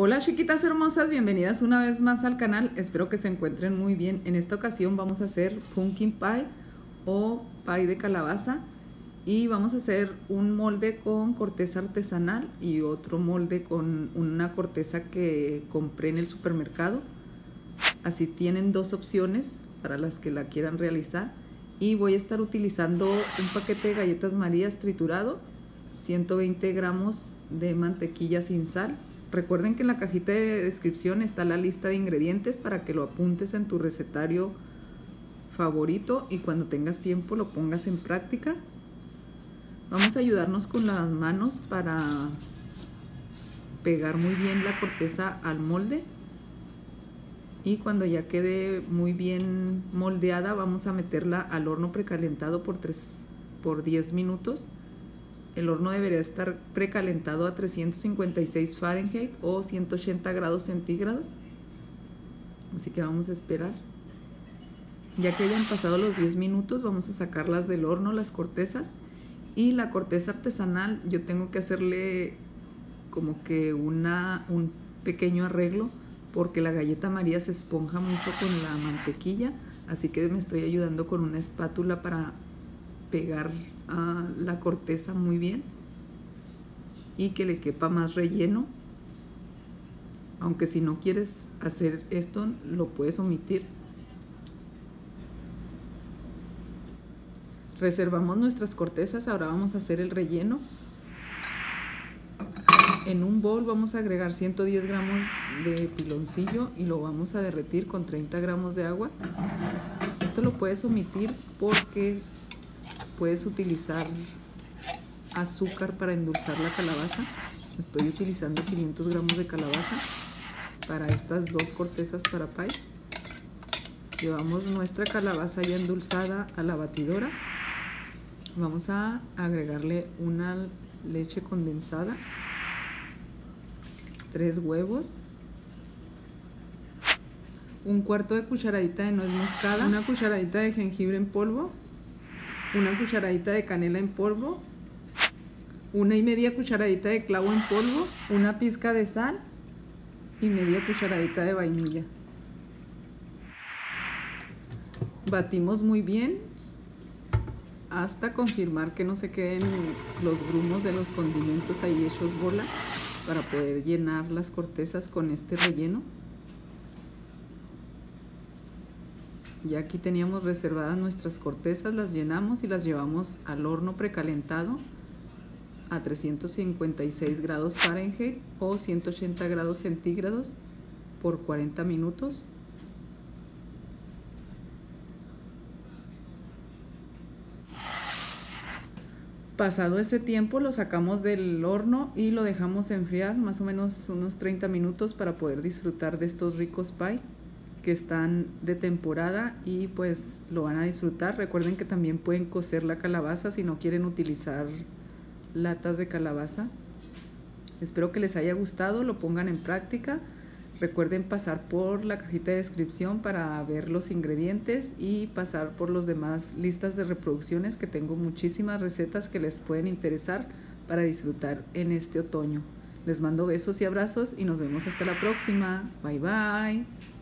Hola chiquitas hermosas, bienvenidas una vez más al canal, espero que se encuentren muy bien. En esta ocasión vamos a hacer pumpkin pie o pie de calabaza y vamos a hacer un molde con corteza artesanal y otro molde con una corteza que compré en el supermercado. Así tienen dos opciones para las que la quieran realizar. Y voy a estar utilizando un paquete de galletas Marías triturado, 120 gramos de mantequilla sin sal. Recuerden que en la cajita de descripción está la lista de ingredientes para que lo apuntes en tu recetario favorito y cuando tengas tiempo lo pongas en práctica. Vamos a ayudarnos con las manos para pegar muy bien la corteza al molde. Y cuando ya quede muy bien moldeada vamos a meterla al horno precalentado por 10 minutos. El horno debería estar precalentado a 356 Fahrenheit o 180 grados centígrados. Así que vamos a esperar. Ya que hayan pasado los 10 minutos, vamos a sacarlas del horno, las cortezas. Y la corteza artesanal, yo tengo que hacerle como que un pequeño arreglo, porque la galleta María se esponja mucho con la mantequilla. Así que me estoy ayudando con una espátula para pegar a la corteza muy bien y que le quepa más relleno, aunque si no quieres hacer esto lo puedes omitir. Reservamos nuestras cortezas. Ahora vamos a hacer el relleno. En un bol vamos a agregar 110 gramos de piloncillo y lo vamos a derretir con 30 gramos de agua. Esto lo puedes omitir porque puedes utilizar azúcar para endulzar la calabaza. Estoy utilizando 500 gramos de calabaza para estas dos cortezas para pie. Llevamos nuestra calabaza ya endulzada a la batidora. Vamos a agregarle una leche condensada, 3 huevos, 1/4 de cucharadita de nuez moscada, 1 cucharadita de jengibre en polvo, 1 cucharadita de canela en polvo, 1 1/2 cucharadita de clavo en polvo, 1 pizca de sal y media cucharadita de vainilla. Batimos muy bien hasta confirmar que no se queden los grumos de los condimentos ahí hechos bola, para poder llenar las cortezas con este relleno. Ya aquí teníamos reservadas nuestras cortezas, las llenamos y las llevamos al horno precalentado a 356 grados Fahrenheit o 180 grados centígrados por 40 minutos. Pasado ese tiempo lo sacamos del horno y lo dejamos enfriar más o menos unos 30 minutos para poder disfrutar de estos ricos pie que están de temporada y pues lo van a disfrutar. Recuerden que también pueden cocer la calabaza si no quieren utilizar latas de calabaza. Espero que les haya gustado, lo pongan en práctica. Recuerden pasar por la cajita de descripción para ver los ingredientes y pasar por los demás listas de reproducciones, que tengo muchísimas recetas que les pueden interesar para disfrutar en este otoño. Les mando besos y abrazos y nos vemos hasta la próxima. Bye bye.